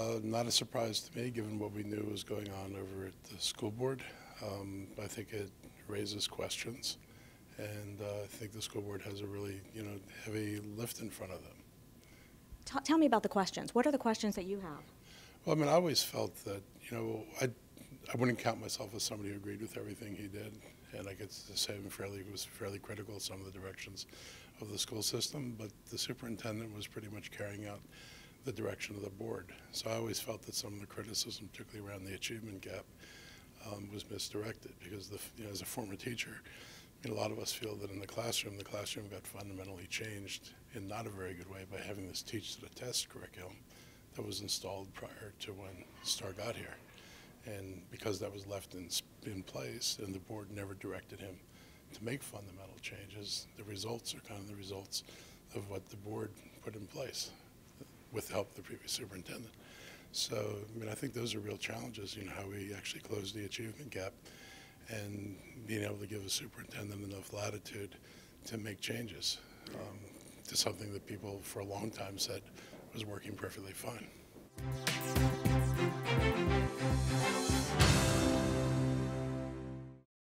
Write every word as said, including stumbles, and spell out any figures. Uh, not a surprise to me, given what we knew was going on over at the school board. Um, I think it raises questions, and uh, I think the school board has a really, you know, heavy lift in front of them. T tell me about the questions. What are the questions that you have? Well, I mean, I always felt that, you know, I, I wouldn't count myself as somebody who agreed with everything he did, and I could say I'm fairly was fairly critical of some of the directions of the school system, but the superintendent was pretty much carrying out the direction of the board. So I always felt that some of the criticism, particularly around the achievement gap, um, was misdirected because, the, you know, as a former teacher, I mean, a lot of us feel that in the classroom, the classroom got fundamentally changed in not a very good way by having this teach to the test curriculum that was installed prior to when Starr got here. And because that was left in, in place and the board never directed him to make fundamental changes, the results are kind of the results of what the board put in place with the help of the previous superintendent. So, I mean, I think those are real challenges, you know, how we actually close the achievement gap and being able to give a superintendent enough latitude to make changes um, to something that people for a long time said was working perfectly fine.